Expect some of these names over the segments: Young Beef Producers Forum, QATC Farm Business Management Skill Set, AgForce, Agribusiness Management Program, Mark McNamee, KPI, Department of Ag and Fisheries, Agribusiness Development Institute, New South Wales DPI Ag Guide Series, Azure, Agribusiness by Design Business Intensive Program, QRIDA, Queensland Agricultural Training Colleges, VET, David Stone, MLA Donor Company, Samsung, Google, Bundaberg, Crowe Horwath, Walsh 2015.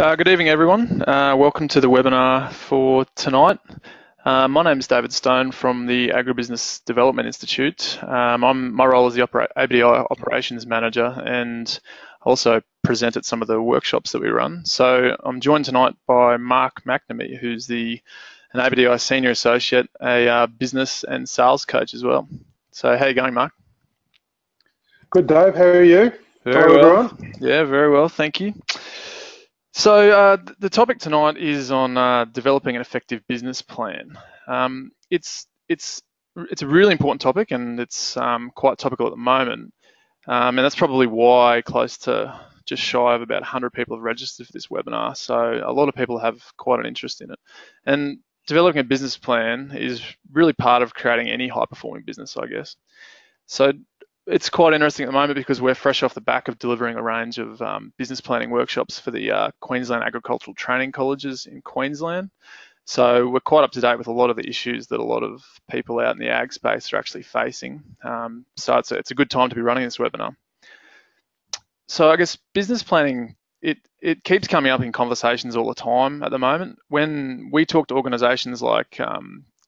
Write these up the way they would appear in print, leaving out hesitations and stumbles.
Good evening, everyone. Welcome to the webinar for tonight. My name is David Stone from the Agribusiness Development Institute. My role is the ABDI Operations Manager, and also present at some of the workshops that we run. So I'm joined tonight by Mark McNamee, who's an ABDI Senior Associate, a business and sales coach as well. So how are you going, Mark? Good, Dave. How are you? Very well. Yeah, very well. Thank you. So the topic tonight is on developing an effective business plan. It's a really important topic, and it's quite topical at the moment. And that's probably why close to just shy of about 100 people have registered for this webinar. So a lot of people have quite an interest in it. And developing a business plan is really part of creating any high-performing business, I guess. So it's quite interesting at the moment because we're fresh off the back of delivering a range of business planning workshops for the Queensland Agricultural Training Colleges in Queensland. So we're quite up to date with a lot of the issues that a lot of people out in the ag space are actually facing. So it's a good time to be running this webinar. So I guess business planning, it keeps coming up in conversations all the time at the moment. When we talk to organisations like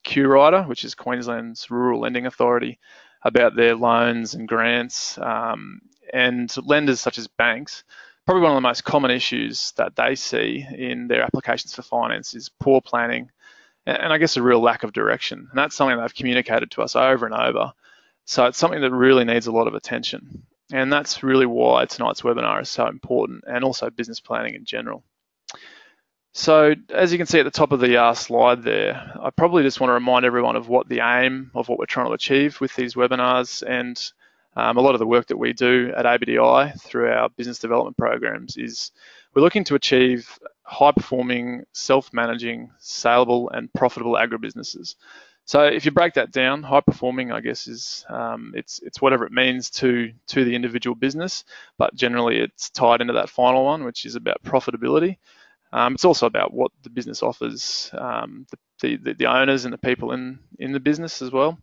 QRIDA, which is Queensland's Rural Lending Authority, about their loans and grants, and lenders such as banks, probably one of the most common issues that they see in their applications for finance is poor planning, and I guess a real lack of direction. And that's something they've communicated to us over and over. So it's something that really needs a lot of attention. And that's really why tonight's webinar is so important, and also business planning in general. So as you can see at the top of the slide there, I probably just want to remind everyone of what the aim of what we're trying to achieve with these webinars, and a lot of the work that we do at ABDI through our business development programs is we're looking to achieve high-performing, self-managing, saleable and profitable agribusinesses. So if you break that down, high-performing, I guess, is it's whatever it means to the individual business, but generally it's tied into that final one, which is about profitability. It's also about what the business offers the owners and the people in the business as well.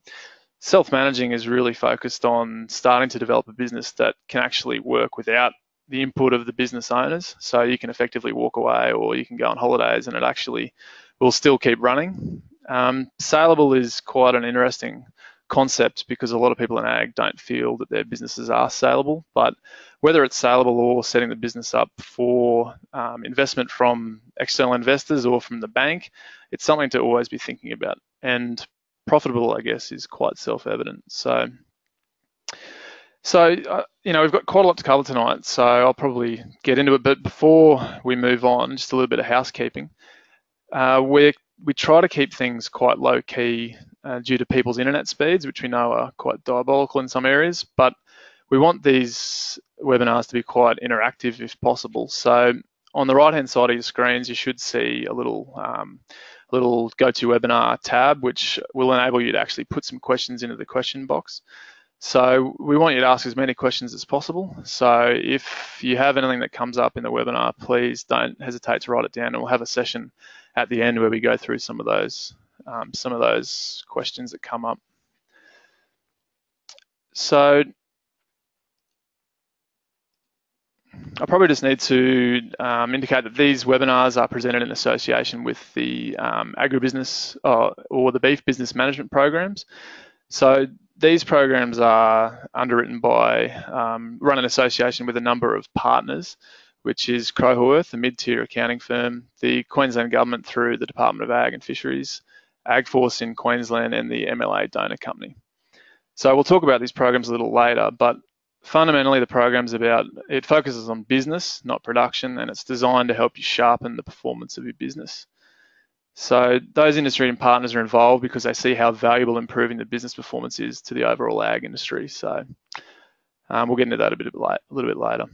Self-managing is really focused on starting to develop a business that can actually work without the input of the business owners. So you can effectively walk away, or you can go on holidays, and it actually will still keep running. Saleable is quite an interesting concept because a lot of people in ag don't feel that their businesses are saleable, but whether it's saleable or setting the business up for investment from external investors or from the bank, it's something to always be thinking about. And profitable, I guess, is quite self-evident. So you know, we've got quite a lot to cover tonight, so I'll probably get into it. But before we move on, just a little bit of housekeeping. We try to keep things quite low-key due to people's internet speeds, which we know are quite diabolical in some areas, but we want these webinars to be quite interactive if possible. So on the right-hand side of your screens, you should see a little go-to webinar tab, which will enable you to actually put some questions into the question box. So we want you to ask as many questions as possible. So if you have anything that comes up in the webinar, please don't hesitate to write it down, and we'll have a session at the end where we go through some of those questions that come up. So I probably just need to indicate that these webinars are presented in association with the agribusiness or the beef business management programs. So these programs are underwritten by, run in association with a number of partners, which is Crowe Horwath, a mid-tier accounting firm, the Queensland Government through the Department of Ag and Fisheries, AgForce in Queensland, and the MLA Donor Company. So we'll talk about these programs a little later, but fundamentally the program's it focuses on business, not production, and it's designed to help you sharpen the performance of your business. So those industry and partners are involved because they see how valuable improving the business performance is to the overall ag industry. So we'll get into that a little bit later.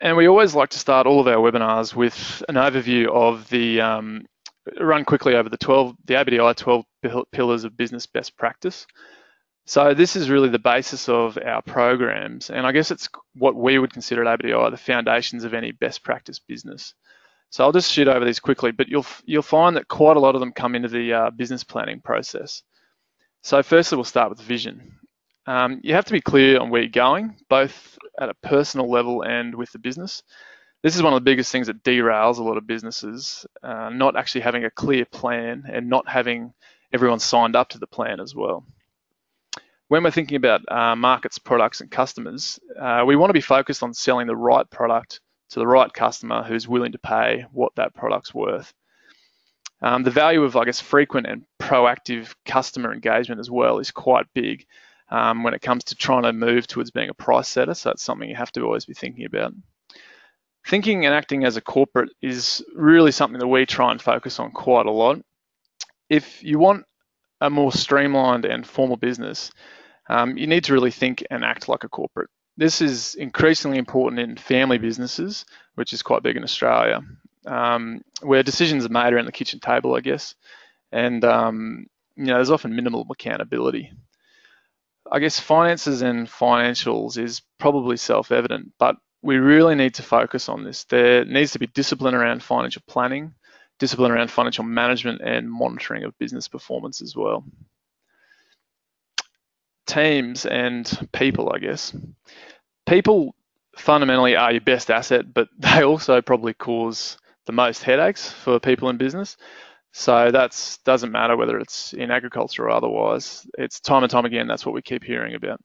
And we always like to start all of our webinars with an overview of the, run quickly over the ABDI 12 pillars of business best practice. So this is really the basis of our programs. And I guess it's what we would consider at ABDI the foundations of any best practice business. So I'll just shoot over these quickly, but you'll find that quite a lot of them come into the business planning process. So firstly, we'll start with vision. You have to be clear on where you're going, both at a personal level and with the business. This is one of the biggest things that derails a lot of businesses, not actually having a clear plan and not having everyone signed up to the plan as well. When we're thinking about markets, products and customers, we want to be focused on selling the right product to the right customer who's willing to pay what that product's worth. The value of, I guess, frequent and proactive customer engagement as well is quite big when it comes to trying to move towards being a price setter. So that's something you have to always be thinking about. Thinking and acting as a corporate is really something that we try and focus on quite a lot. If you want a more streamlined and formal business, you need to really think and act like a corporate. This is increasingly important in family businesses, which is quite big in Australia, where decisions are made around the kitchen table, I guess. And, you know, there's often minimal accountability. I guess finances and financials is probably self-evident, but we really need to focus on this. There needs to be discipline around financial planning, discipline around financial management and monitoring of business performance as well. Teams and people, I guess. People fundamentally are your best asset, but they also probably cause the most headaches for people in business. So that doesn't matter whether it's in agriculture or otherwise. It's time and time again, that's what we keep hearing about.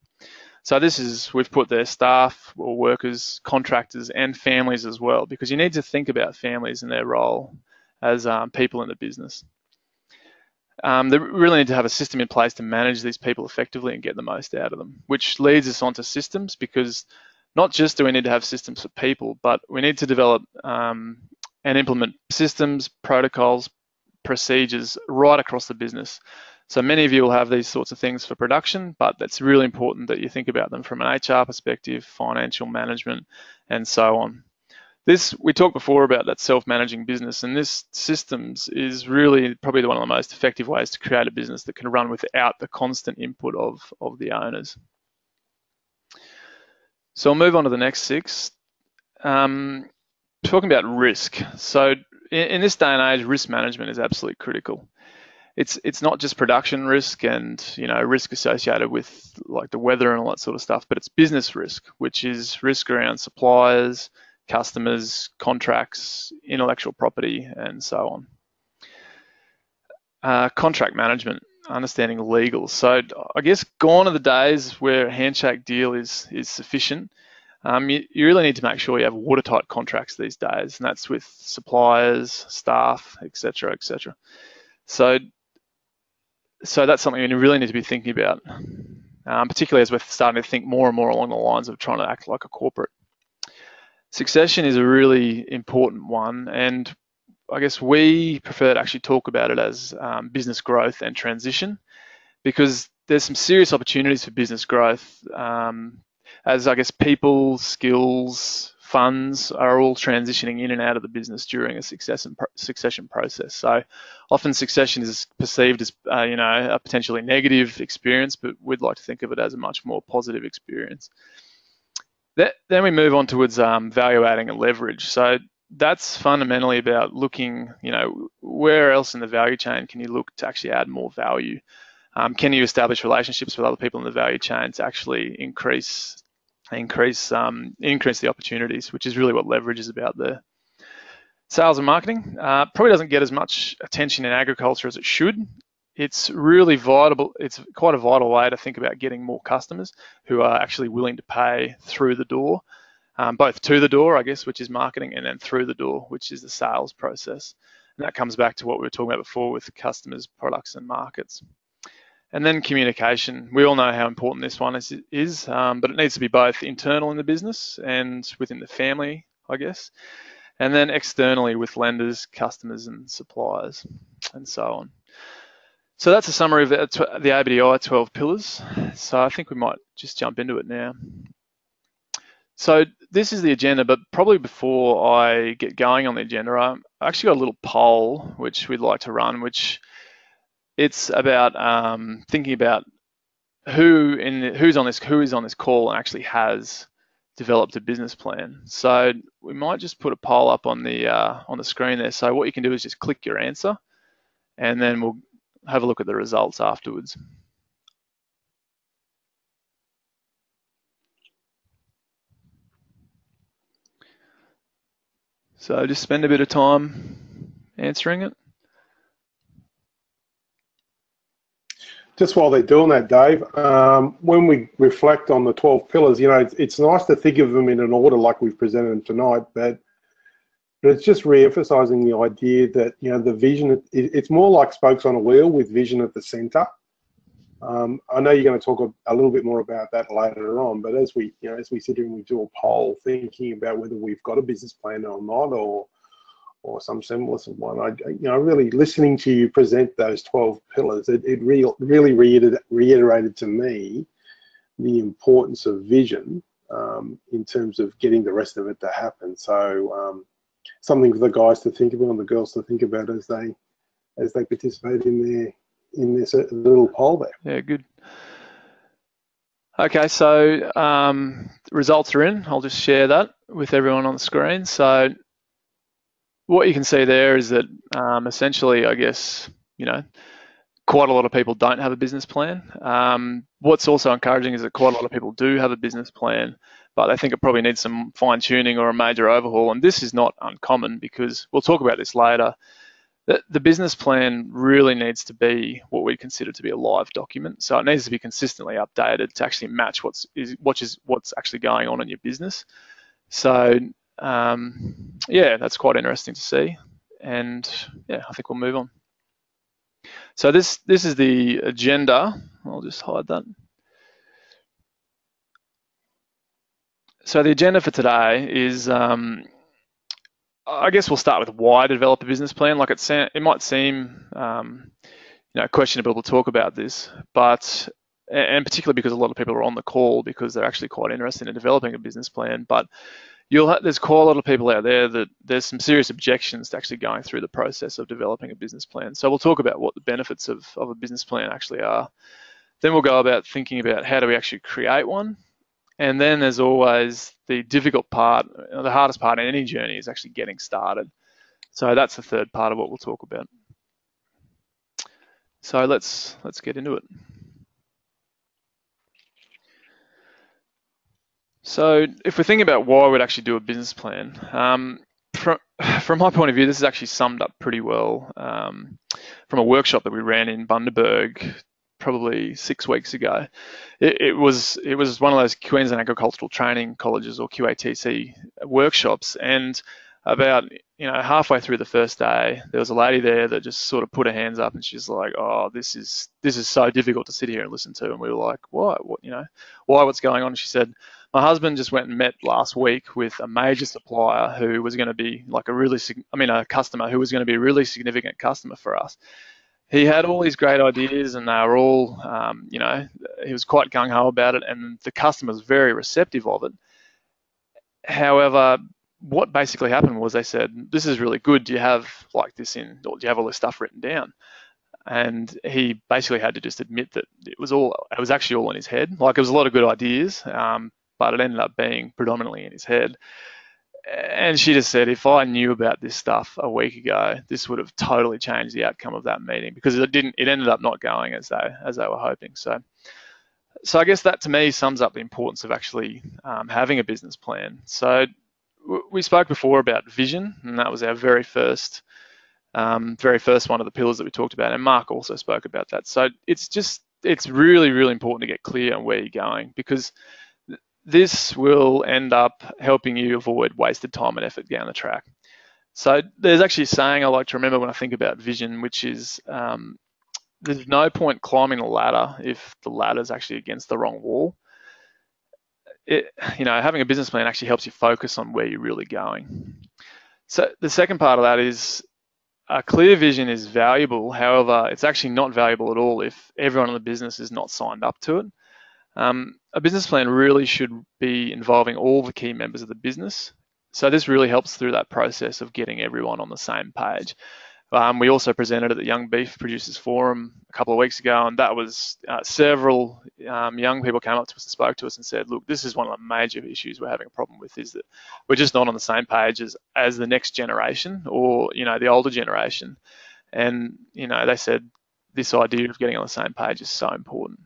So this is, we've put their staff or workers, contractors and families as well, because you need to think about families and their role as people in the business. They really need to have a system in place to manage these people effectively and get the most out of them, which leads us onto systems, because not just do we need to have systems for people, but we need to develop and implement systems, protocols, procedures right across the business. So many of you will have these sorts of things for production, but that's really important that you think about them from an HR perspective, financial management, and so on. This, we talked before about that self-managing business, and this systems is really probably one of the most effective ways to create a business that can run without the constant input of the owners. So I'll move on to the next six. Talking about risk. So in this day and age, risk management is absolutely critical. It's not just production risk and, you know, risk associated with like the weather and all that sort of stuff, but it's business risk, which is risk around suppliers, customers, contracts, intellectual property, and so on. Contract management, understanding legals. So I guess gone are the days where a handshake deal is sufficient. You really need to make sure you have watertight contracts these days, and that's with suppliers, staff, etc., etc. So that's something you really need to be thinking about, particularly as we're starting to think more and more along the lines of trying to act like a corporate. Succession is a really important one, and I guess we prefer to actually talk about it as business growth and transition, because there's some serious opportunities for business growth as I guess people, skills, funds are all transitioning in and out of the business during a succession process. So often succession is perceived as you know, a potentially negative experience, but we'd like to think of it as a much more positive experience. Then we move on towards value adding and leverage. So that's fundamentally about looking, you know, where else in the value chain can you look to actually add more value? Can you establish relationships with other people in the value chain to actually increase the opportunities, which is really what leverage is about there. Sales and marketing probably doesn't get as much attention in agriculture as it should. It's really vital. It's quite a vital way to think about getting more customers who are actually willing to pay through the door, both to the door, I guess, which is marketing, and then through the door, which is the sales process. And that comes back to what we were talking about before with customers, products, and markets. And then communication. We all know how important this one is but it needs to be both internal in the business and within the family, I guess, and then externally with lenders, customers, and suppliers, and so on. So that's a summary of the ABDI 12 pillars. So I think we might just jump into it now. So this is the agenda, but probably before I get going on the agenda, I actually got a little poll which we'd like to run, which it's about thinking about who is on this call and actually has developed a business plan. So we might just put a poll up on the screen there. So what you can do is just click your answer, and then we'll have a look at the results afterwards. So just spend a bit of time answering it. Just while they're doing that, Dave, when we reflect on the 12 pillars, you know, it's nice to think of them in an order like we've presented them tonight, but it's just re-emphasising the idea that, you know, the vision, it's more like spokes on a wheel with vision at the centre. I know you're going to talk a little bit more about that later on, but as we, you know, as we sit here and we do a poll thinking about whether we've got a business plan or not, or some semblance of one, you know, really listening to you present those 12 pillars, it really reiterated to me the importance of vision in terms of getting the rest of it to happen. So something for the guys to think about and the girls to think about as they participate in this little poll there. Yeah, good. Okay, so results are in. I'll just share that with everyone on the screen. So what you can see there is that essentially, I guess, you know, quite a lot of people don't have a business plan. What's also encouraging is that quite a lot of people do have a business plan, but they think it probably needs some fine tuning or a major overhaul. And this is not uncommon because we'll talk about this later. The business plan really needs to be what we consider to be a live document. So it needs to be consistently updated to actually match what's actually going on in your business. So yeah, that's quite interesting to see. And yeah, I think we'll move on. So this is the agenda. I'll just hide that. So the agenda for today is, I guess we'll start with why develop a business plan. Like it might seem, you know, questionable to talk about this, but and particularly because a lot of people are on the call because they're actually quite interested in developing a business plan. But there's quite a lot of people out there that there's some serious objections to actually going through the process of developing a business plan. So we'll talk about what the benefits of a business plan actually are. Then we'll go about thinking about how do we actually create one. And then there's always the difficult part, the hardest part in any journey is actually getting started. So that's the third part of what we'll talk about. So let's get into it. So if we're thinking about why we'd actually do a business plan, from my point of view, this is actually summed up pretty well from a workshop that we ran in Bundaberg probably 6 weeks ago. It was one of those Queensland Agricultural Training Colleges or QATC workshops, and about, you know, halfway through the first day, there was a lady there that just sort of put her hands up and she's like, "Oh, this is so difficult to sit here and listen to." And we were like, "What? What? You know, why? What's going on?" And she said, "My husband just went and met last week with a major supplier who was going to be like a customer who was going to be a really significant customer for us. He had all these great ideas and they were all, you know, he was quite gung-ho about it and the customer was very receptive of it. However, what basically happened was they said, 'This is really good. Do you have like this in, or do you have all this stuff written down?' And he basically had to just admit that it was actually all in his head. Like it was a lot of good ideas, but it ended up being predominantly in his head. And she just said, 'If I knew about this stuff a week ago, this would have totally changed the outcome of that meeting,' because it ended up not going as they were hoping." So I guess that to me sums up the importance of actually having a business plan. So we spoke before about vision, and that was our very first one of the pillars that we talked about, and Mark also spoke about that. So it's really, really important to get clear on where you're going, because this will end up helping you avoid wasted time and effort down the track. So there's actually a saying I like to remember when I think about vision, which is there's no point climbing the ladder if the ladder's actually against the wrong wall. You know, having a business plan actually helps you focus on where you're really going. So the second part of that is a clear vision is valuable. However, it's actually not valuable at all if everyone in the business is not signed up to it. A business plan really should be involving all the key members of the business. So this really helps through that process of getting everyone on the same page. We also presented at the Young Beef Producers Forum a couple of weeks ago, and that was several young people came up to us and spoke to us and said, "Look, this is one of the major issues we're having a problem with, is that we're just not on the same page as the next generation, or, you know, the older generation." And, you know, they said this idea of getting on the same page is so important.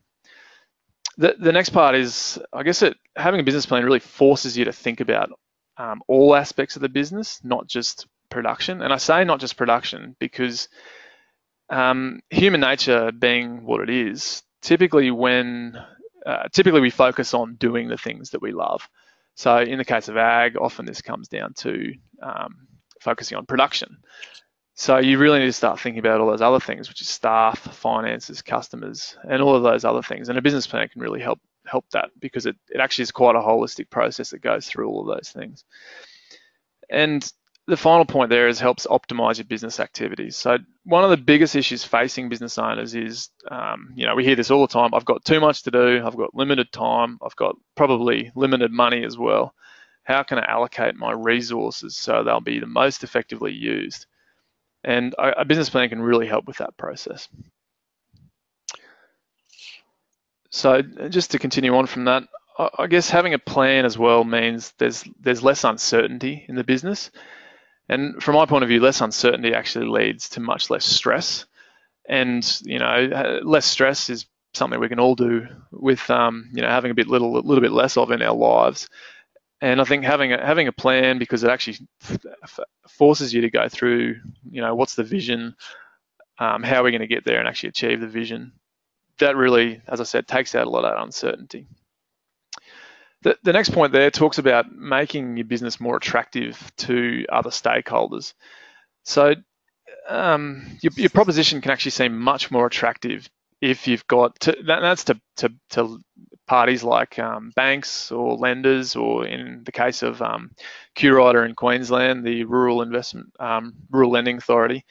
The next part is, I guess, having a business plan really forces you to think about all aspects of the business, not just production. And I say not just production because human nature being what it is, typically when we focus on doing the things that we love. So in the case of ag, often this comes down to focusing on production. So you really need to start thinking about all those other things, which is staff, finances, customers, and all of those other things. And a business plan can really help that, because it actually is quite a holistic process that goes through all of those things. And the final point there is helps optimize your business activities. So one of the biggest issues facing business owners is, you know, we hear this all the time, I've got too much to do, I've got limited time, I've got probably limited money as well. How can I allocate my resources so they'll be the most effectively used? And a business plan can really help with that process. So just to continue on from that, I guess having a plan as well means there's less uncertainty in the business. And from my point of view, less uncertainty actually leads to much less stress. And, you know, less stress is something we can all do with, you know, having a little bit less of in our lives. And I think having a plan, because it actually forces you to go through, you know, what's the vision, how are we going to get there and actually achieve the vision. That really, as I said, takes out a lot of that uncertainty. The next point there talks about making your business more attractive to other stakeholders. So your proposition can actually seem much more attractive if you've got, that's to parties like banks or lenders, or in the case of QRIDA in Queensland, the Rural Lending Authority.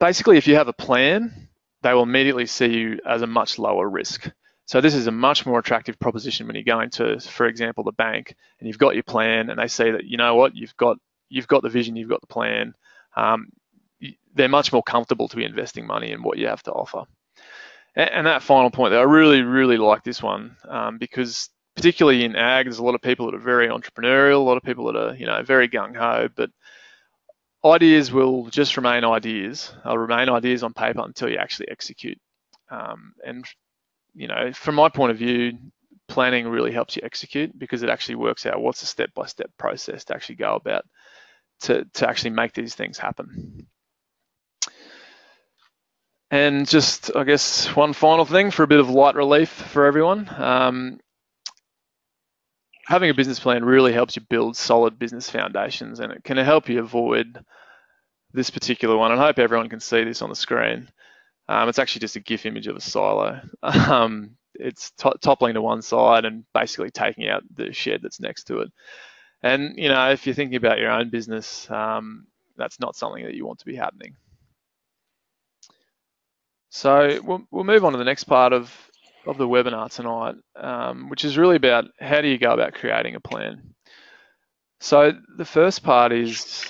Basically, if you have a plan, they will immediately see you as a much lower risk. So this is a much more attractive proposition when you're going to, for example, the bank, and you've got your plan, and they say that, you know what, you've got the vision, you've got the plan. They're much more comfortable to be investing money in what you have to offer. And that final point there, I really, really like this one, because particularly in ag, there's a lot of people that are very entrepreneurial, a lot of people that are, you know, very gung-ho, but ideas will just remain ideas. They'll remain ideas on paper until you actually execute. And you know, from my point of view, planning really helps you execute, because it actually works out what's a step-by-step process to actually go about to actually make these things happen. And just, I guess, one final thing for a bit of light relief for everyone. Having a business plan really helps you build solid business foundations, and it can help you avoid this particular one. I hope everyone can see this on the screen. It's actually just a GIF image of a silo. It's toppling to one side and basically taking out the shed that's next to it. And, you know, if you're thinking about your own business, that's not something that you want to be happening. So we'll move on to the next part of the webinar tonight, which is really about how do you go about creating a plan. So the first part is,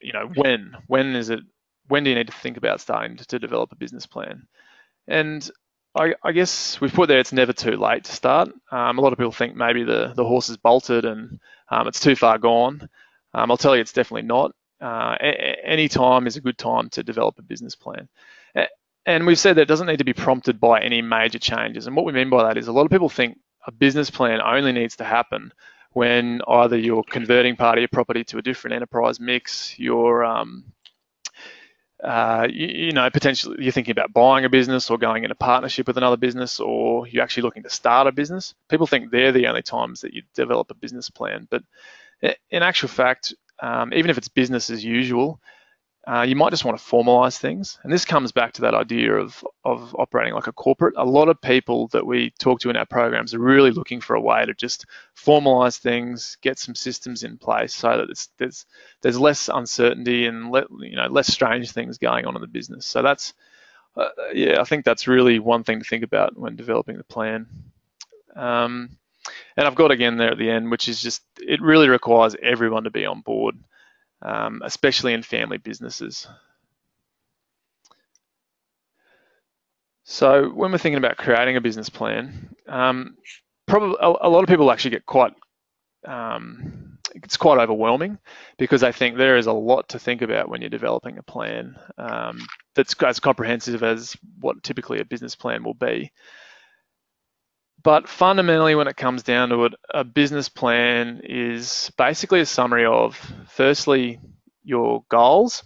you know, when? When is it? When do you need to think about starting to develop a business plan? And I guess we've put there, it's never too late to start. A lot of people think maybe the horse is bolted and it's too far gone. I'll tell you, it's definitely not. Any time is a good time to develop a business plan. And we've said that it doesn't need to be prompted by any major changes. And what we mean by that is a lot of people think a business plan only needs to happen when either you're converting part of your property to a different enterprise mix, you're you know, potentially you're thinking about buying a business or going into partnership with another business, or you're actually looking to start a business. People think they're the only times that you develop a business plan. But in actual fact, even if it's business as usual, you might just want to formalize things. And this comes back to that idea of operating like a corporate. A lot of people that we talk to in our programs are really looking for a way to just formalize things, get some systems in place so that there's less uncertainty and you know, less strange things going on in the business. So that's, yeah, I think that's really one thing to think about when developing the plan. And I've got again there at the end, which is just, it really requires everyone to be on board. Especially in family businesses. So when we're thinking about creating a business plan, probably a lot of people actually get quite, it's quite overwhelming, because they think there is a lot to think about when you're developing a plan that's as comprehensive as what typically a business plan will be. But fundamentally, when it comes down to it, a business plan is basically a summary of, firstly, your goals,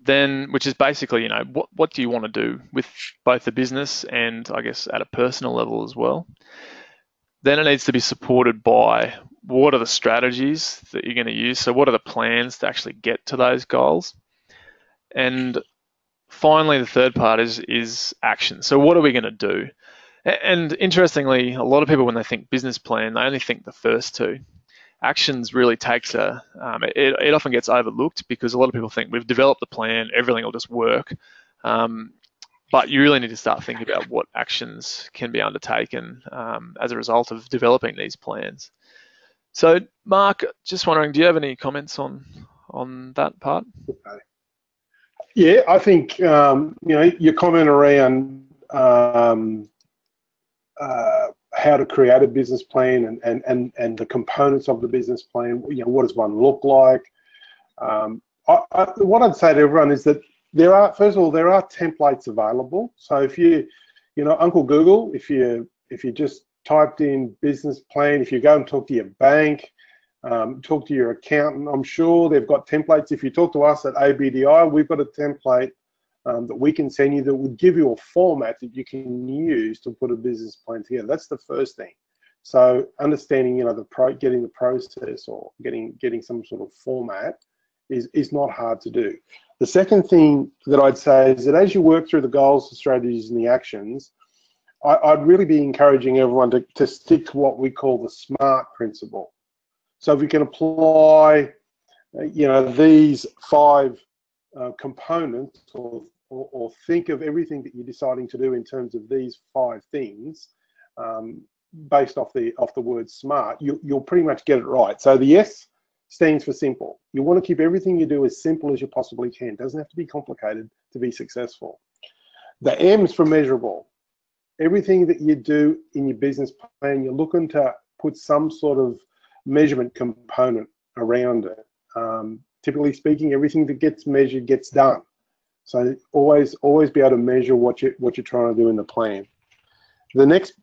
then, which is basically, you know, what do you want to do with both the business and, I guess, at a personal level as well. Then it needs to be supported by what are the strategies that you're going to use. So what are the plans to actually get to those goals? And finally, the third part is action. So what are we going to do? And interestingly, a lot of people, when they think business plan, they only think the first two. Actions really takes a, it often gets overlooked because a lot of people think we've developed the plan, everything will just work. But you really need to start thinking about what actions can be undertaken as a result of developing these plans. So Mark, just wondering, do you have any comments on that part? Yeah, I think, you know, your comment around how to create a business plan and the components of the business plan, you know, what does one look like? What I'd say to everyone is that there are, first of all, there are templates available. So if you know, Uncle Google, if you just typed in business plan, if you go and talk to your bank, talk to your accountant, I'm sure they've got templates. If you talk to us at ABDI, we've got a template that we can send you that would give you a format that you can use to put a business plan together. That's the first thing. So understanding, you know, getting the process or getting some sort of format is not hard to do. The second thing that I'd say is that as you work through the goals, the strategies and the actions, I'd really be encouraging everyone to stick to what we call the SMART principle. So if we can apply, you know, these five components or think of everything that you're deciding to do in terms of these five things based off the word SMART, you'll pretty much get it right. So the S stands for simple. You want to keep everything you do as simple as you possibly can. It doesn't have to be complicated to be successful. The M is for measurable. Everything that you do in your business plan, you're looking to put some sort of measurement component around it. Typically speaking, everything that gets measured gets done. So always be able to measure what you're trying to do in the plan. The next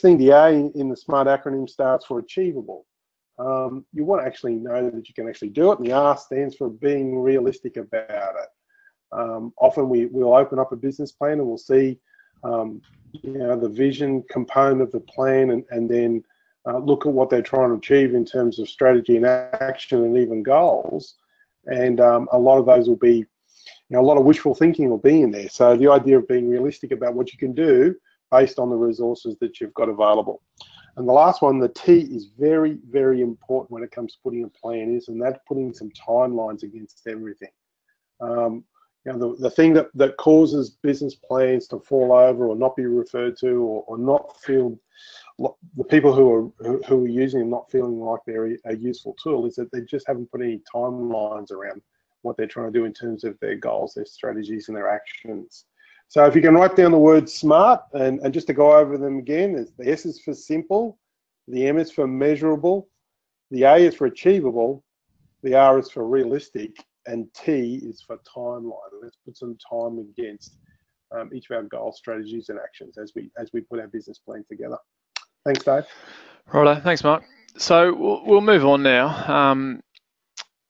thing, the A in the SMART acronym starts for achievable. You want to actually know that you can actually do it, and the R stands for being realistic about it. Often we'll open up a business plan and we'll see you know, the vision component of the plan and then look at what they're trying to achieve in terms of strategy and action and even goals. And a lot of those will be, you know, a lot of wishful thinking will be in there. So the idea of being realistic about what you can do based on the resources that you've got available. And the last one, the T, is very, very important when it comes to putting a plan is, and that's putting some timelines against everything. You know, the thing that causes business plans to fall over or not be referred to or not feel, the people who are using them not feeling like they're a useful tool is that they just haven't put any timelines around what they're trying to do in terms of their goals, their strategies and their actions. So if you can write down the word SMART, and just to go over them again, the S is for simple, the M is for measurable, the A is for achievable, the R is for realistic, and T is for timeline. Let's put some time against each of our goals, strategies, and actions as we put our business plan together. Thanks, Dave. Righto, thanks, Mark. So we'll move on now.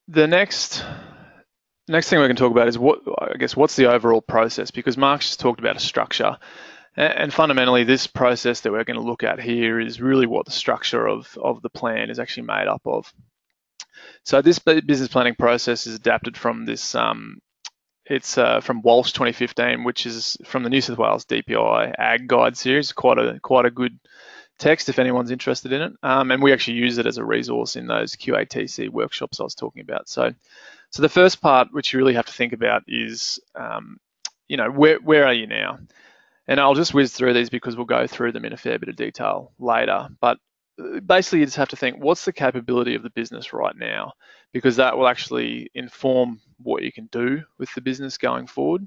The next thing we can talk about is what's the overall process, because Mark's just talked about a structure, and fundamentally this process that we're going to look at here is really what the structure of the plan is actually made up of. So this business planning process is adapted from this, from Walsh 2015, which is from the New South Wales DPI Ag Guide Series. Quite a good text if anyone's interested in it, and we actually use it as a resource in those QATC workshops I was talking about. So the first part, which you really have to think about, is you know, where are you now? And I'll just whiz through these because we'll go through them in a fair bit of detail later. But basically, you just have to think, what's the capability of the business right now? Because that will actually inform what you can do with the business going forward.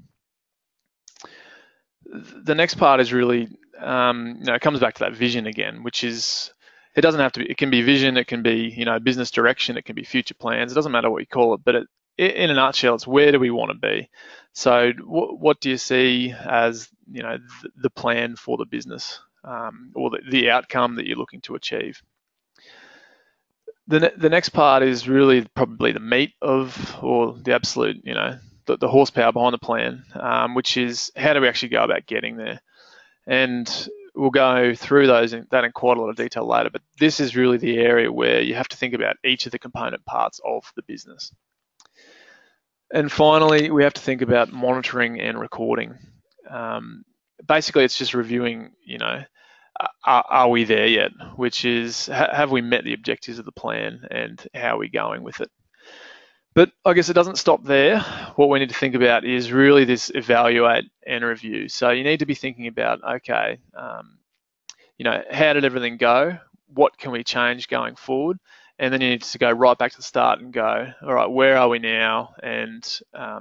The next part is really, you know, it comes back to that vision again, which is, it doesn't have to be, it can be vision, it can be, you know, business direction, it can be future plans, it doesn't matter what you call it, but in a nutshell, it's where do we want to be? So what do you see as, you know, the plan for the business or the outcome that you're looking to achieve. The next part is really probably the meat of, or the absolute, you know, the horsepower behind the plan, which is how do we actually go about getting there? And we'll go through those in quite a lot of detail later, but this is really the area where you have to think about each of the component parts of the business. And finally, we have to think about monitoring and recording. Basically, it's just reviewing, you know, are we there yet? Which is, have we met the objectives of the plan and how are we going with it? But I guess it doesn't stop there. What we need to think about is really this evaluate and review. So you need to be thinking about, okay, you know, how did everything go? What can we change going forward? And then you need to go right back to the start and go, all right, where are we now? And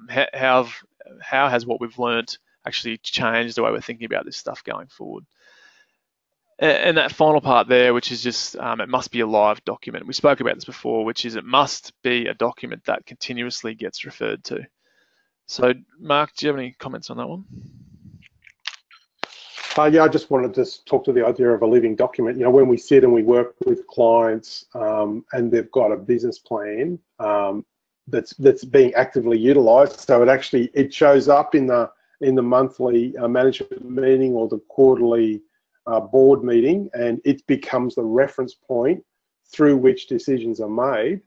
how has what we've learnt actually changed the way we're thinking about this stuff going forward? And that final part there, which is just, it must be a live document. We spoke about this before, which is it must be a document that continuously gets referred to. So, Mark, do you have any comments on that one? Yeah, I just wanted to talk to the idea of a living document. You know, when we sit and we work with clients and they've got a business plan that's being actively utilised, so it actually, it shows up in the monthly management meeting or the quarterly board meeting, and it becomes the reference point through which decisions are made.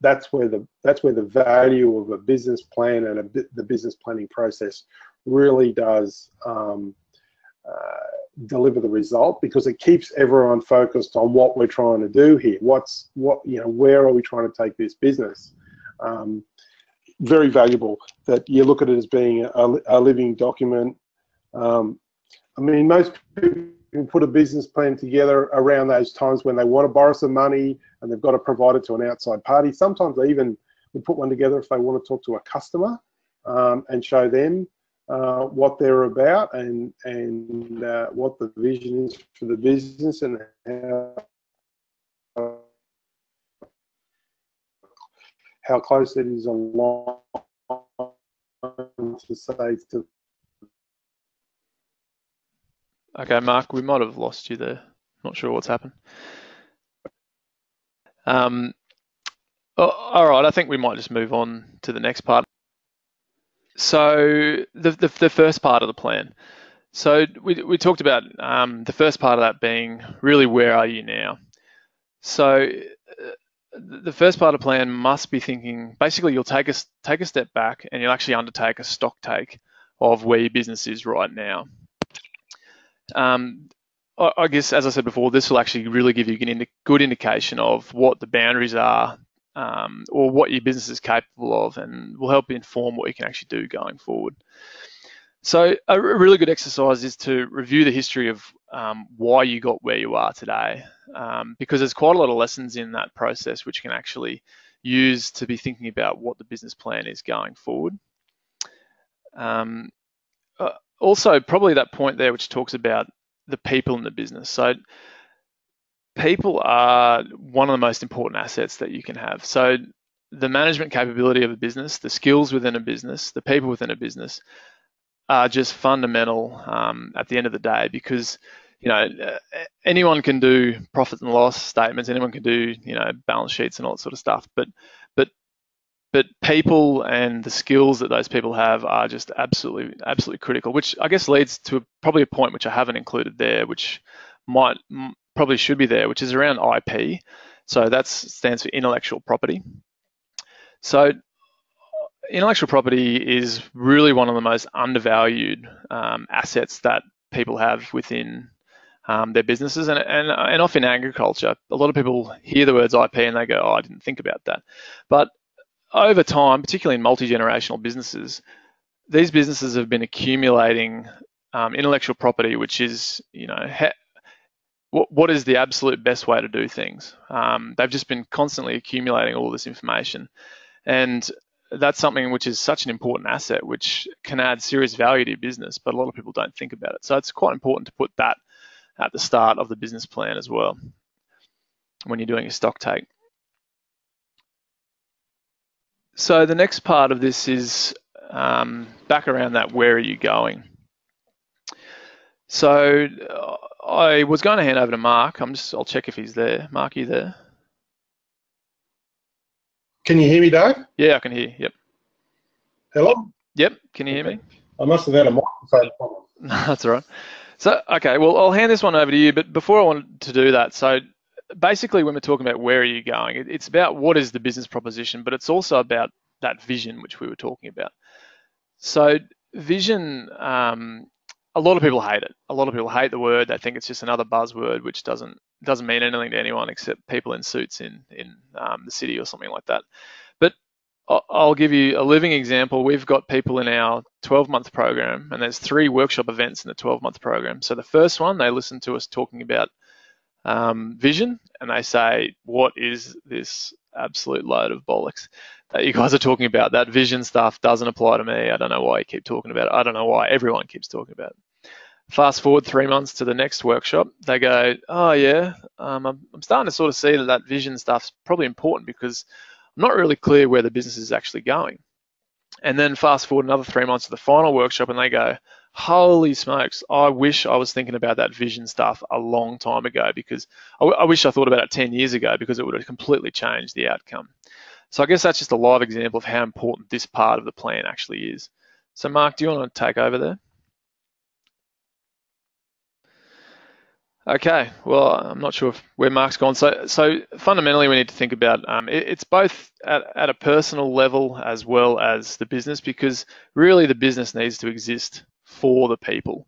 That's where the value of a business plan and the business planning process really does deliver the result, because it keeps everyone focused on what we're trying to do here. Where are we trying to take this business? Very valuable that you look at it as being a living document. I mean, most people can put a business plan together around those times when they want to borrow some money and they've got to provide it to an outside party. Sometimes they even would put one together if they want to talk to a customer and show them what they're about and what the vision is for the business and how close it is along to say to. Okay, Mark, we might have lost you there. Not sure what's happened. All right, I think we might just move on to the next part. So the first part of the plan. So we talked about the first part of that being really where are you now? So the first part of the plan must be thinking, basically you'll take a step back and you'll actually undertake a stock take of where your business is right now. I guess, as I said before, this will actually really give you a good indication of what the boundaries are or what your business is capable of, and will help inform what you can actually do going forward. So a really good exercise is to review the history of why you got where you are today, because there's quite a lot of lessons in that process which you can actually use to be thinking about what the business plan is going forward. Also, probably that point there which talks about the people in the business. So people are one of the most important assets that you can have. So the management capability of a business, the skills within a business, the people within a business are just fundamental at the end of the day, because, you know, anyone can do profit and loss statements, anyone can do, you know, balance sheets and all that sort of stuff, but people and the skills that those people have are just absolutely critical, which I guess leads to probably a point which I haven't included there, which probably should be there, which is around IP. So that stands for intellectual property. So intellectual property is really one of the most undervalued assets that people have within their businesses, and often agriculture. A lot of people hear the words IP and they go, oh, I didn't think about that. But over time, particularly in multi-generational businesses, these businesses have been accumulating intellectual property, which is, you know, what is the absolute best way to do things. They've just been constantly accumulating all this information, and that's something which is such an important asset which can add serious value to your business, but a lot of people don't think about it. So it's quite important to put that at the start of the business plan as well when you're doing a stock take. So the next part of this is back around that, where are you going? So I was going to hand over to Mark. I'll check if he's there. Mark, are you there? Can you hear me, Dave? Yeah, I can hear you. Yep. Hello? Yep. Can you hear me? I must have had a microphone problem. That's all right. So, okay, well, I'll hand this one over to you, but before I wanted to do that, so basically when we're talking about where are you going, it's about what is the business proposition, but it's also about that vision which we were talking about. So vision, a lot of people hate it. A lot of people hate the word. They think it's just another buzzword which doesn't mean anything to anyone except people in suits in the city or something like that. But I'll give you a living example. We've got people in our 12-month program, and there's 3 workshop events in the 12-month program. So the first one, they listen to us talking about vision, and they say, what is this absolute load of bollocks that you guys are talking about? That vision stuff doesn't apply to me. I don't know why you keep talking about it. I don't know why everyone keeps talking about it. Fast forward 3 months to the next workshop, they go, oh yeah, I'm starting to sort of see that vision stuff's probably important because not really clear where the business is actually going. And then fast forward another 3 months to the final workshop and they go, holy smokes, I wish I was thinking about that vision stuff a long time ago, because I wish I thought about it 10 years ago because it would have completely changed the outcome. So I guess that's just a live example of how important this part of the plan actually is. So Mark, do you want to take over there? Okay, well, I'm not sure where Mark's gone. So fundamentally, we need to think about it's both at a personal level as well as the business, because really the business needs to exist for the people,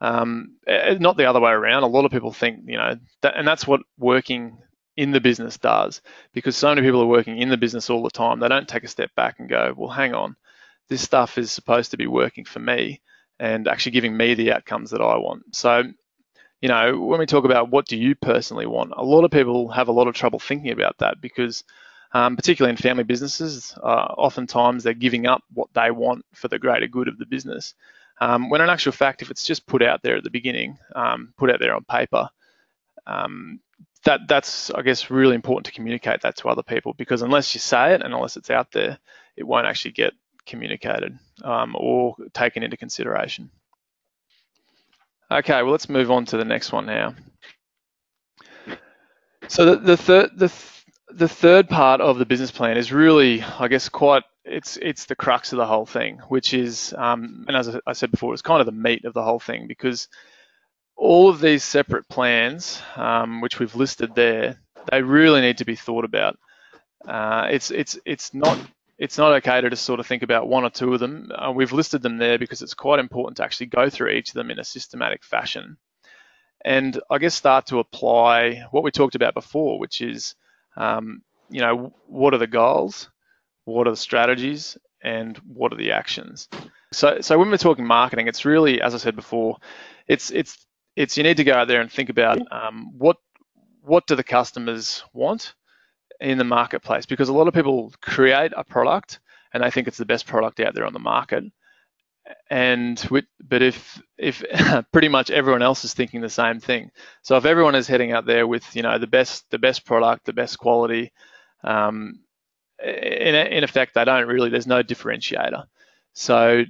not the other way around. A lot of people think, you know, and that's what working in the business does, because so many people are working in the business all the time. They don't take a step back and go, well, hang on, this stuff is supposed to be working for me and actually giving me the outcomes that I want. So, you know, when we talk about what do you personally want, a lot of people have a lot of trouble thinking about that because particularly in family businesses, oftentimes they're giving up what they want for the greater good of the business. When in actual fact, if it's just put out there at the beginning, put out there on paper, that's, I guess, really important to communicate that to other people, because unless you say it and unless it's out there, it won't actually get communicated or taken into consideration. Okay, well, let's move on to the next one now. So the third part of the business plan is really, I guess, it's the crux of the whole thing, which is, and as I said before, it's kind of the meat of the whole thing, because all of these separate plans, which we've listed there, they really need to be thought about. It's not okay to just sort of think about one or two of them. We've listed them there because it's quite important to actually go through each of them in a systematic fashion, and I guess start to apply what we talked about before, which is, you know, what are the goals, what are the strategies, and what are the actions. So when we're talking marketing, it's really, as I said before, it's you need to go out there and think about what do the customers want in the marketplace, because a lot of people create a product and they think it's the best product out there on the market, but if pretty much everyone else is thinking the same thing. So if everyone is heading out there with, you know, the best product, the best quality, in effect, they don't really, there's no differentiator. So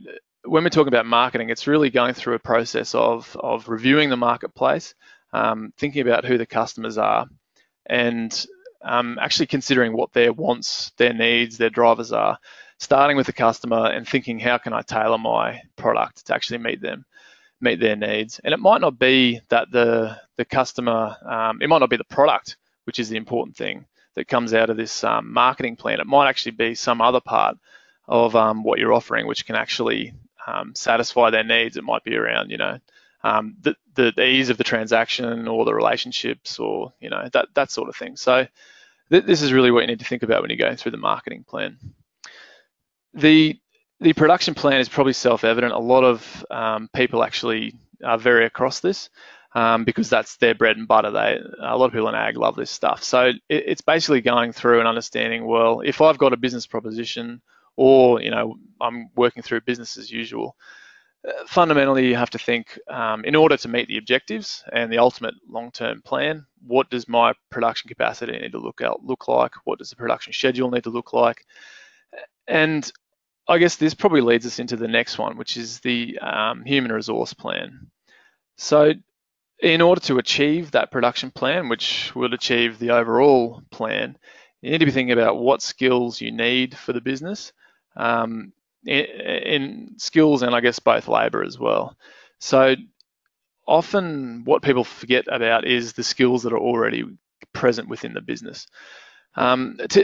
when we're talking about marketing, it's really going through a process of reviewing the marketplace, thinking about who the customers are, and actually considering what their wants, their needs, their drivers are, starting with the customer and thinking, how can I tailor my product to actually meet their needs? And it might not be that the customer, it might not be the product, which is the important thing that comes out of this marketing plan. It might actually be some other part of what you're offering, which can actually satisfy their needs. It might be around, you know, the ease of the transaction or the relationships, or, you know, that sort of thing. So this is really what you need to think about when you're going through the marketing plan. The production plan is probably self-evident. A lot of people actually are very across this because that's their bread and butter. A lot of people in ag love this stuff. So it's basically going through and understanding, well, if I've got a business proposition, or, you know, I'm working through business as usual, fundamentally, you have to think, in order to meet the objectives and the ultimate long-term plan, what does my production capacity need to look like? What does the production schedule need to look like? And I guess this probably leads us into the next one, which is the human resource plan. So in order to achieve that production plan, which will achieve the overall plan, you need to be thinking about what skills you need for the business, in skills and I guess both labour as well. So often what people forget about is the skills that are already present within the business.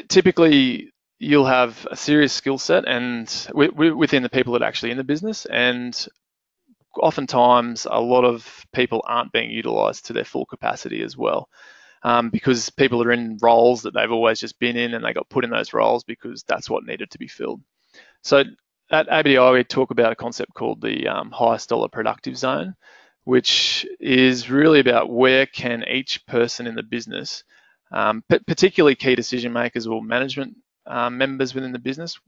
Typically, you'll have a serious skill set and within the people that are actually in the business, and oftentimes a lot of people aren't being utilised to their full capacity as well, because people are in roles that they've always just been in and they got put in those roles because that's what needed to be filled. So at ABDI, we talk about a concept called the highest dollar productive zone, which is really about where can each person in the business, particularly key decision makers or management members within the business,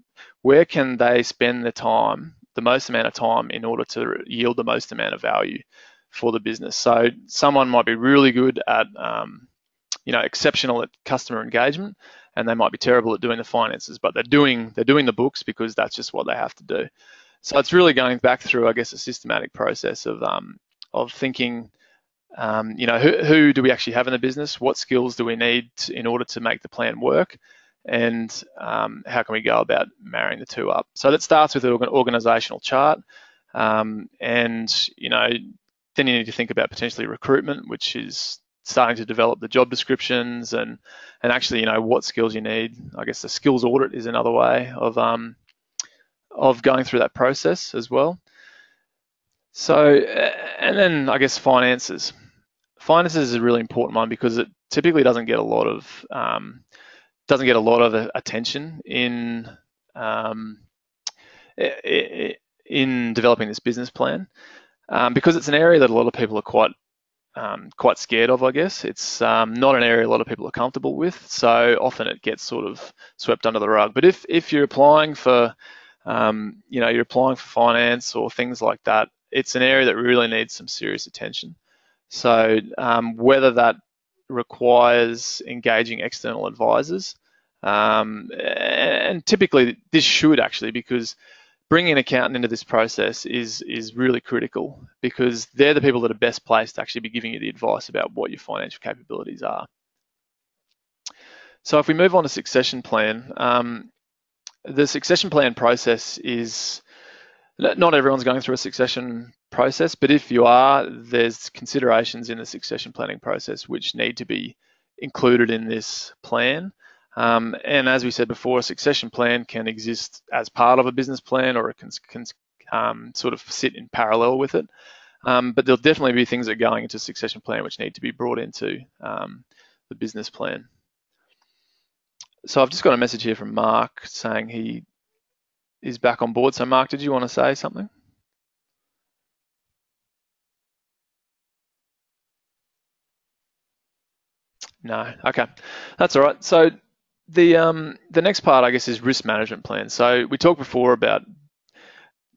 where can they spend their time, the most amount of time, in order to yield the most amount of value for the business. So someone might be really good at, exceptional at customer engagement, and they might be terrible at doing the finances, but they're doing the books because that's just what they have to do. So it's really going back through, I guess, a systematic process of thinking, who do we actually have in the business? What skills do we need in order to make the plan work? And how can we go about marrying the two up? So that starts with an organisational chart, then you need to think about potentially recruitment, which is starting to develop the job descriptions and actually, what skills you need. I guess the skills audit is another way of going through that process as well. So, and then I guess finances. Finances is a really important one because it typically doesn't get a lot of attention in developing this business plan, because it's an area that a lot of people are quite scared of, I guess. It's not an area a lot of people are comfortable with, so often it gets sort of swept under the rug. But if you're applying for finance or things like that, it's an area that really needs some serious attention. So whether that requires engaging external advisors, and typically this should actually, because bringing an accountant into this process is really critical, because they're the people that are best placed to actually be giving you the advice about what your financial capabilities are. So if we move on to succession plan, the succession plan process is, not everyone's going through a succession process, but if you are, there's considerations in the succession planning process which need to be included in this plan. And as we said before, a succession plan can exist as part of a business plan, or it can sort of sit in parallel with it. But there'll definitely be things that are going into succession plan which need to be brought into the business plan. So I've just got a message here from Mark saying he is back on board. So Mark, did you want to say something? No, okay, that's all right. So the next part, I guess, is risk management plan. So we talked before about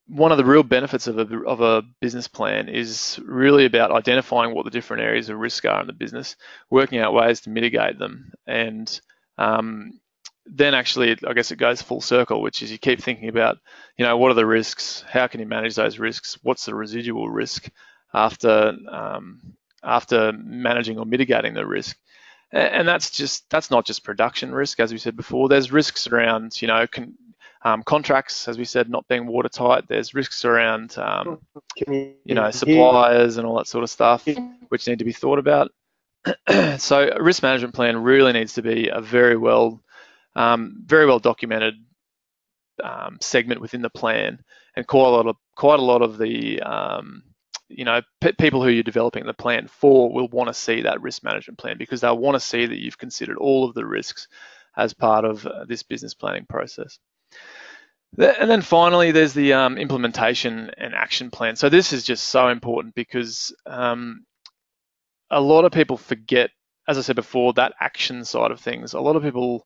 one of the real benefits of a business plan is really about identifying what the different areas of risk are in the business, working out ways to mitigate them, and then actually, I guess it goes full circle, which is you keep thinking about, what are the risks? How can you manage those risks? What's the residual risk after managing or mitigating the risk? And that's not just production risk, as we said before. There's risks around, contracts, as we said, not being watertight. There's risks around, suppliers and all that sort of stuff, which need to be thought about. So a risk management plan really needs to be a very well documented segment within the plan, and quite a lot of the people who you're developing the plan for will want to see that risk management plan, because they'll want to see that you've considered all of the risks as part of this business planning process. And then finally, there's the implementation and action plan. So this is just so important because a lot of people forget, as I said before, that action side of things. A lot of people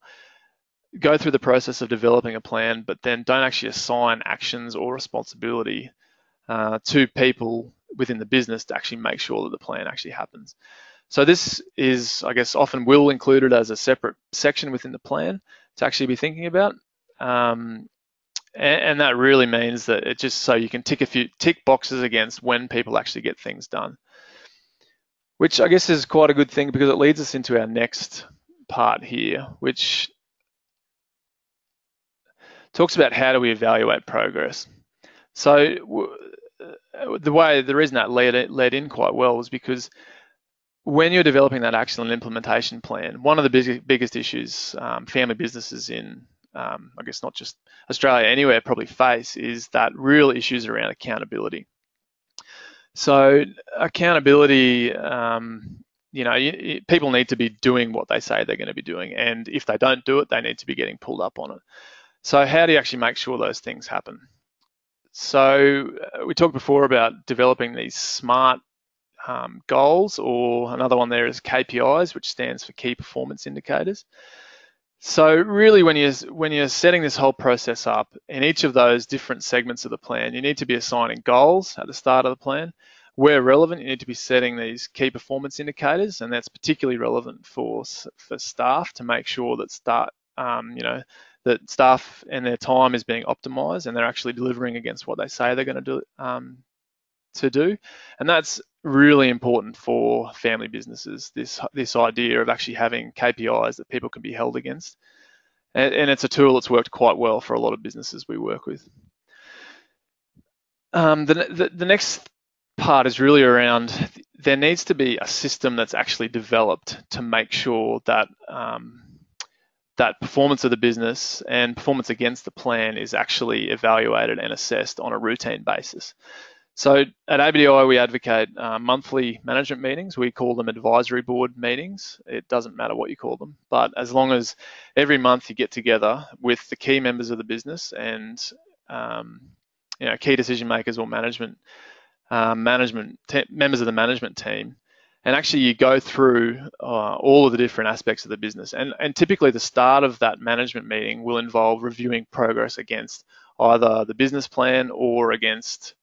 go through the process of developing a plan, but then don't actually assign actions or responsibility to people within the business to actually make sure that the plan actually happens. So this is, I guess, often will include it as a separate section within the plan to actually be thinking about. And that really means that it's just so you can tick boxes against when people actually get things done. which I guess is quite a good thing because it leads us into our next part here, which talks about how do we evaluate progress. So the reason that led in quite well was because when you're developing that action and implementation plan, one of the biggest issues family businesses in, I guess not just Australia, anywhere probably face is that real issues around accountability. So accountability, you know, people need to be doing what they say they're going to be doing, and if they don't do it, they need to be getting pulled up on it. So how do you actually make sure those things happen? So we talked before about developing these smart goals, or another one there is KPIs, which stands for key performance indicators. So really when you're setting this whole process up, in each of those different segments of the plan, you need to be assigning goals at the start of the plan. Where relevant, you need to be setting these key performance indicators, and that's particularly relevant for staff to make sure that that staff and their time is being optimized and they're actually delivering against what they say they're going to do. And that's really important for family businesses, this idea of actually having KPIs that people can be held against. And it's a tool that's worked quite well for a lot of businesses we work with. The next part is really around there needs to be a system that's actually developed to make sure that that performance of the business and performance against the plan is actually evaluated and assessed on a routine basis. So at ABDI, we advocate monthly management meetings. We call them advisory board meetings. It doesn't matter what you call them, but as long as every month you get together with the key members of the business and you know, key decision makers or members of the management team, and actually you go through all of the different aspects of the business. And typically the start of that management meeting will involve reviewing progress against either the business plan or against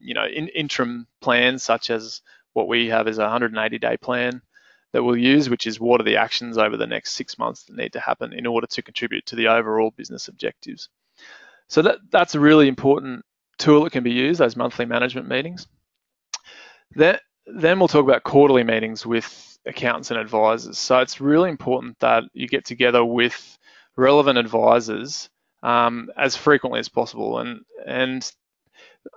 you know, interim plans, such as what we have is a 180-day plan that we'll use, which is what are the actions over the next 6 months that need to happen in order to contribute to the overall business objectives. So that's a really important tool that can be used, those monthly management meetings. Then we'll talk about quarterly meetings with accountants and advisors. So it's really important that you get together with relevant advisors as frequently as possible, and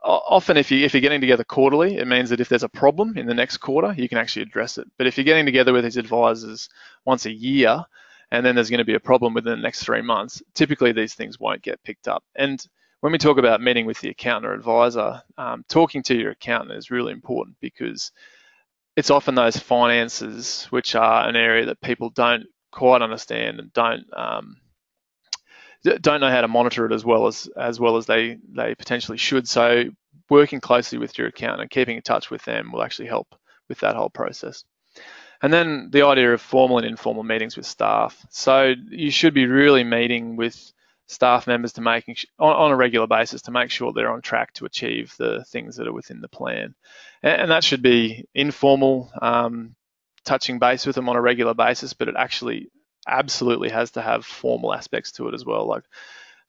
often if you're getting together quarterly, it means that if there's a problem in the next quarter, you can actually address it. But if you're getting together with these advisors once a year, and then there's going to be a problem within the next 3 months, typically these things won't get picked up. And when we talk about meeting with the accountant or advisor, talking to your accountant is really important because it's often those finances which are an area that people don't quite understand and don't know how to monitor it as well as they potentially should. So working closely with your accountant and keeping in touch with them will actually help with that whole process. And then the idea of formal and informal meetings with staff. So you should be really meeting with staff members on a regular basis to make sure they're on track to achieve the things that are within the plan. And that should be informal, touching base with them on a regular basis, but it actually absolutely has to have formal aspects to it as well, like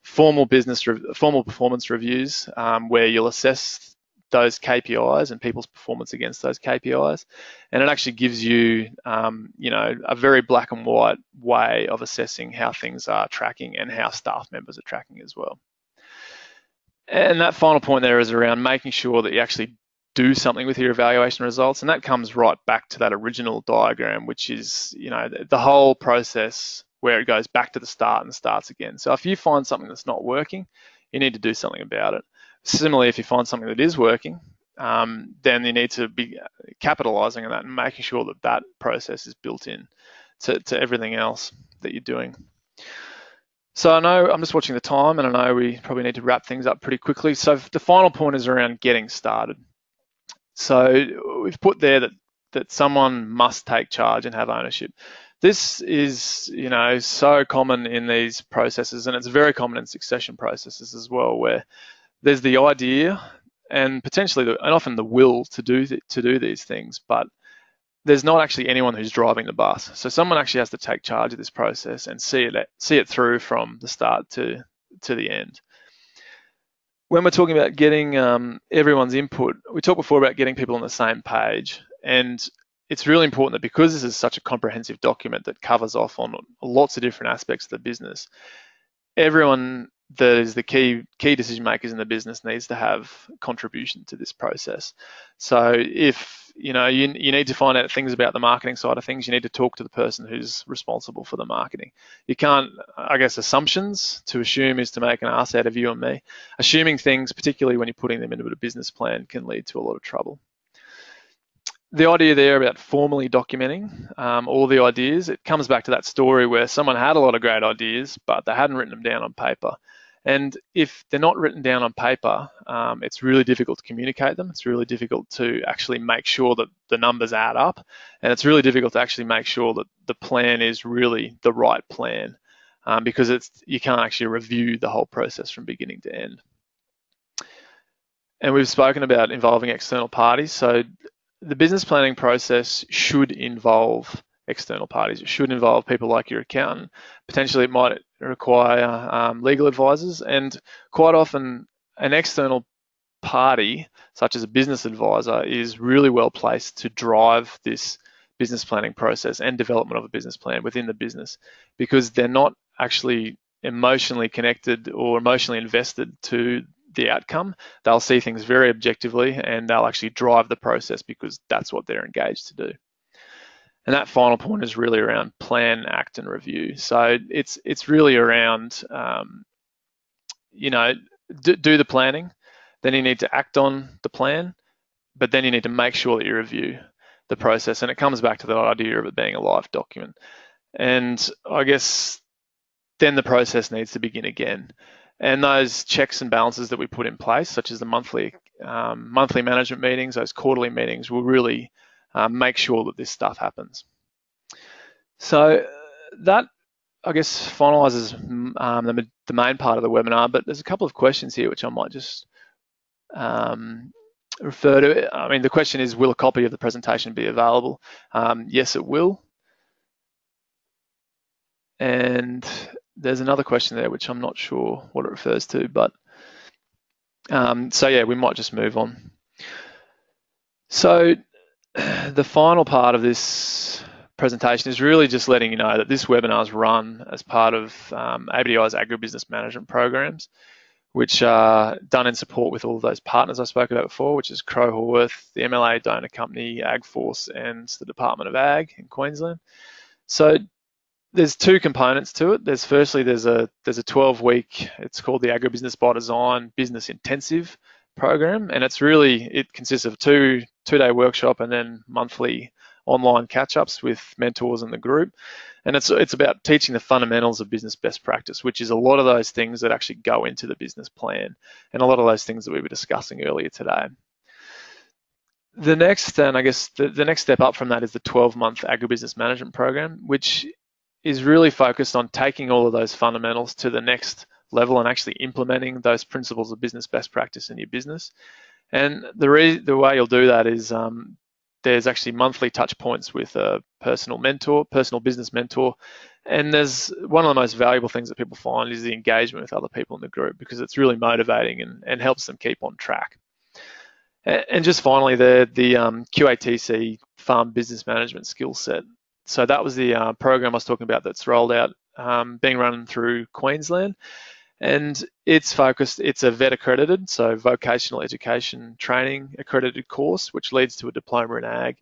formal performance reviews where you'll assess those KPIs and people's performance against those KPIs, and it actually gives you, you know, a very black and white way of assessing how things are tracking and how staff members are tracking as well. And that final point there is around making sure that you actually do something with your evaluation results, and that comes right back to that original diagram, which is, you know, the whole process where it goes back to the start and starts again. So if you find something that's not working, you need to do something about it. Similarly, if you find something that is working, then you need to be capitalizing on that and making sure that that process is built in to everything else that you're doing. So I know I'm just watching the time, and I know we probably need to wrap things up pretty quickly. So the final point is around getting started. So we've put there that someone must take charge and have ownership. This is, you know, so common in these processes, and it's very common in succession processes as well, where there's the idea and potentially and often the will to do these things, but there's not actually anyone who's driving the bus. So someone actually has to take charge of this process and see it through from the start to the end. When we're talking about getting everyone's input, we talked before about getting people on the same page, and it's really important that because this is such a comprehensive document that covers off on lots of different aspects of the business, everyone that is the key decision makers in the business needs to have contribution to this process. So if you need to find out things about the marketing side of things, you need to talk to the person who's responsible for the marketing. You can't, I guess, assumptions. To assume is to make an ass out of you and me. Assuming things, particularly when you're putting them into a business plan, can lead to a lot of trouble. The idea there about formally documenting all the ideas, it comes back to that story where someone had a lot of great ideas, but they hadn't written them down on paper. And if they're not written down on paper, it's really difficult to communicate them. It's really difficult to actually make sure that the numbers add up. And it's really difficult to actually make sure that the plan is really the right plan, because you can't actually review the whole process from beginning to end. And we've spoken about involving external parties. So the business planning process should involve external parties. It should involve people like your accountant. Potentially it might require legal advisors, and quite often an external party, such as a business advisor, is really well placed to drive this business planning process and development of a business plan within the business, because they're not actually emotionally connected or emotionally invested to the outcome. They'll see things very objectively and they'll actually drive the process because that's what they're engaged to do. And that final point is really around plan, act and review. So it's really around, do the planning, then you need to act on the plan, but then you need to make sure that you review the process. And it comes back to the idea of it being a live document. And I guess then the process needs to begin again. And those checks and balances that we put in place, such as the monthly management meetings, those quarterly meetings, will really make sure that this stuff happens. So that, I guess, finalises the main part of the webinar, but there's a couple of questions here which I might just refer to. I mean, the question is, will a copy of the presentation be available? Yes, it will. And there's another question there which I'm not sure what it refers to, but so yeah, we might just move on. So the final part of this presentation is really just letting you know that this webinar is run as part of ABDI's Agribusiness Management Programs, which are done in support with all of those partners I spoke about before, which is Crowe Horwath, the MLA Donor Company, AgForce and the Department of Ag in Queensland. So there's two components to it. There's firstly, there's a 12-week, it's called the Agribusiness by Design Business Intensive Program, and it's really, it consists of two-day workshop and then monthly online catch-ups with mentors in the group. And it's about teaching the fundamentals of business best practice, which is a lot of those things that actually go into the business plan and a lot of those things that we were discussing earlier today. The next, and I guess the next step up from that, is the 12-month Agribusiness Management Program, which is really focused on taking all of those fundamentals to the next level and actually implementing those principles of business best practice in your business. And the way you'll do that is there's actually monthly touch points with a personal business mentor. And there's one of the most valuable things that people find is the engagement with other people in the group, because it's really motivating and helps them keep on track. And just finally there, the QATC Farm Business Management Skill Set. So that was the program I was talking about that's rolled out, being run through Queensland. And it's focused, it's a VET accredited, so vocational education training accredited course, which leads to a diploma in ag.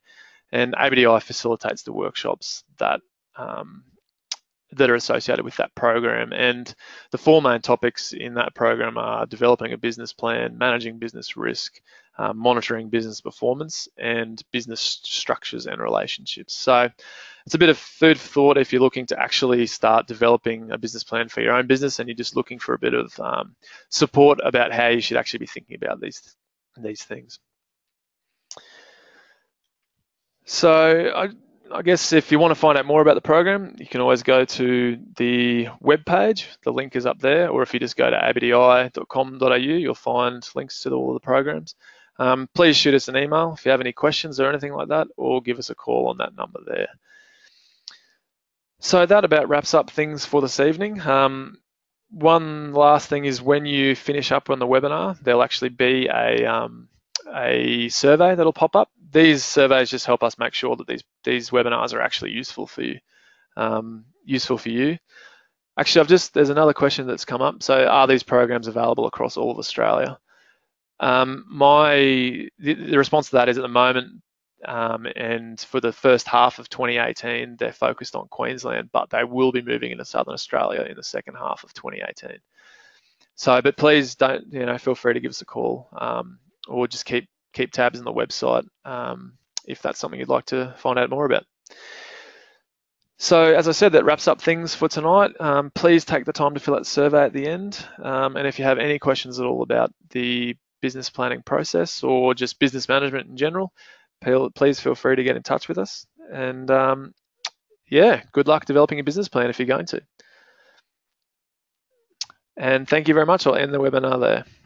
And ABDI facilitates the workshops that, that are associated with that program. And the four main topics in that program are developing a business plan, managing business risk, monitoring business performance, and business structures and relationships. So it's a bit of food for thought if you're looking to actually start developing a business plan for your own business and you're just looking for a bit of support about how you should actually be thinking about these things. So I guess if you want to find out more about the program, you can always go to the webpage. The link is up there, or if you just go to abdi.com.au, you'll find links to all of the programs. Please shoot us an email if you have any questions or anything like that, or give us a call on that number there. So that about wraps up things for this evening. One last thing is, when you finish up on the webinar, there'll actually be a survey that'll pop up. these surveys just help us make sure that these webinars are actually useful for you. Actually, there's another question that's come up. So, are these programs available across all of Australia? The response to that is at the moment, and for the first half of 2018, they're focused on Queensland, but they will be moving into Southern Australia in the second half of 2018. So, but please don't, feel free to give us a call, or just keep tabs on the website if that's something you'd like to find out more about. So, as I said, that wraps up things for tonight. Please take the time to fill out the survey at the end. And if you have any questions at all about the business planning process or just business management in general, please feel free to get in touch with us. And yeah, good luck developing a business plan if you're going to. And thank you very much. I'll end the webinar there.